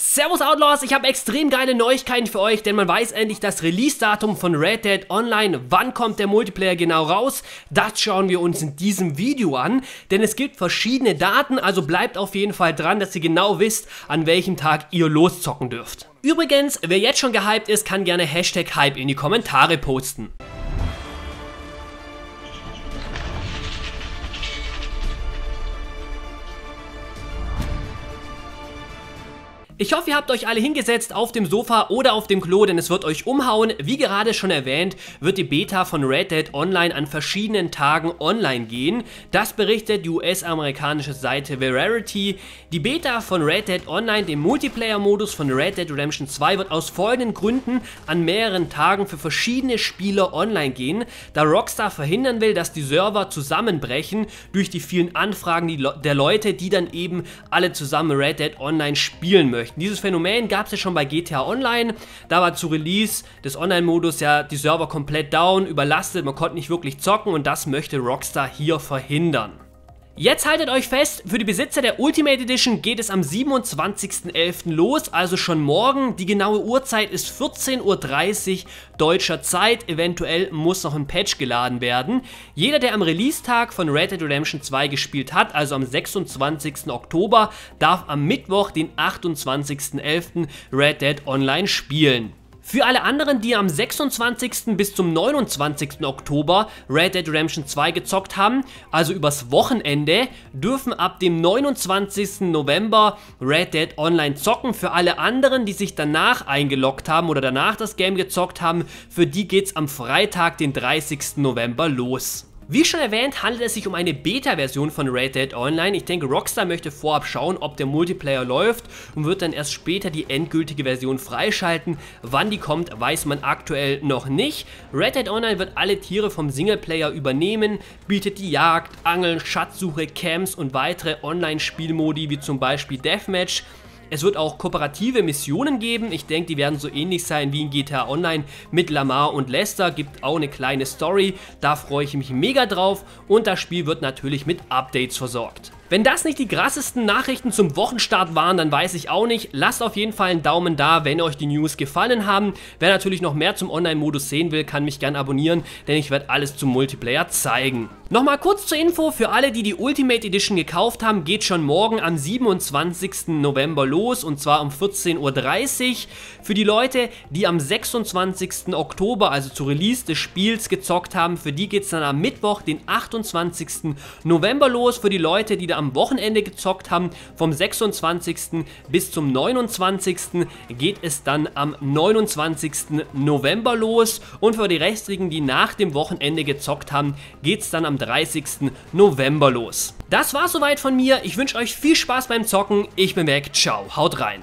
Servus Outlaws, ich habe extrem geile Neuigkeiten für euch, denn man weiß endlich das Release-Datum von Red Dead Online. Wann kommt der Multiplayer genau raus? Das schauen wir uns in diesem Video an, denn es gibt verschiedene Daten, also bleibt auf jeden Fall dran, dass ihr genau wisst, an welchem Tag ihr loszocken dürft. Übrigens, wer jetzt schon gehypt ist, kann gerne Hashtag Hype in die Kommentare posten. Ich hoffe, ihr habt euch alle hingesetzt auf dem Sofa oder auf dem Klo, denn es wird euch umhauen. Wie gerade schon erwähnt, wird die Beta von Red Dead Online an verschiedenen Tagen online gehen. Das berichtet die US-amerikanische Seite Variety. Die Beta von Red Dead Online, dem Multiplayer-Modus von Red Dead Redemption 2, wird aus folgenden Gründen an mehreren Tagen für verschiedene Spieler online gehen, da Rockstar verhindern will, dass die Server zusammenbrechen durch die vielen Anfragen der Leute, die dann eben alle zusammen Red Dead Online spielen möchten. Dieses Phänomen gab es ja schon bei GTA Online, da war zu Release des Online-Modus ja die Server komplett down, überlastet, man konnte nicht wirklich zocken und das möchte Rockstar hier verhindern. Jetzt haltet euch fest, für die Besitzer der Ultimate Edition geht es am 27.11. los, also schon morgen. Die genaue Uhrzeit ist 14.30 Uhr deutscher Zeit, eventuell muss noch ein Patch geladen werden. Jeder, der am Release-Tag von Red Dead Redemption 2 gespielt hat, also am 26. Oktober, darf am Mittwoch, den 28.11. Red Dead Online spielen. Für alle anderen, die am 26. bis zum 29. Oktober Red Dead Redemption 2 gezockt haben, also übers Wochenende, dürfen ab dem 29. November Red Dead Online zocken. Für alle anderen, die sich danach eingeloggt haben oder danach das Game gezockt haben, für die geht's am Freitag, den 30. November los. Wie schon erwähnt, handelt es sich um eine Beta-Version von Red Dead Online. Ich denke, Rockstar möchte vorab schauen, ob der Multiplayer läuft und wird dann erst später die endgültige Version freischalten. Wann die kommt, weiß man aktuell noch nicht. Red Dead Online wird alle Tiere vom Singleplayer übernehmen, bietet die Jagd, Angeln, Schatzsuche, Camps und weitere Online-Spielmodi wie zum Beispiel Deathmatch. Es wird auch kooperative Missionen geben. Ich denke, die werden so ähnlich sein wie in GTA Online mit Lamar und Lester. Gibt auch eine kleine Story, da freue ich mich mega drauf und das Spiel wird natürlich mit Updates versorgt. Wenn das nicht die krassesten Nachrichten zum Wochenstart waren, dann weiß ich auch nicht. Lasst auf jeden Fall einen Daumen da, wenn euch die News gefallen haben. Wer natürlich noch mehr zum Online-Modus sehen will, kann mich gern abonnieren, denn ich werde alles zum Multiplayer zeigen. Nochmal kurz zur Info, für alle, die die Ultimate Edition gekauft haben, geht schon morgen am 27. November los und zwar um 14.30 Uhr. Für die Leute, die am 26. Oktober, also zu Release des Spiels, gezockt haben, für die geht es dann am Mittwoch, den 28. November los. Für die Leute, die da am Wochenende gezockt haben, vom 26. bis zum 29. geht es dann am 29. November los und für die Restlichen, die nach dem Wochenende gezockt haben, geht es dann am 30. November los. Das war soweit von mir, ich wünsche euch viel Spaß beim Zocken, ich bin weg, ciao, haut rein.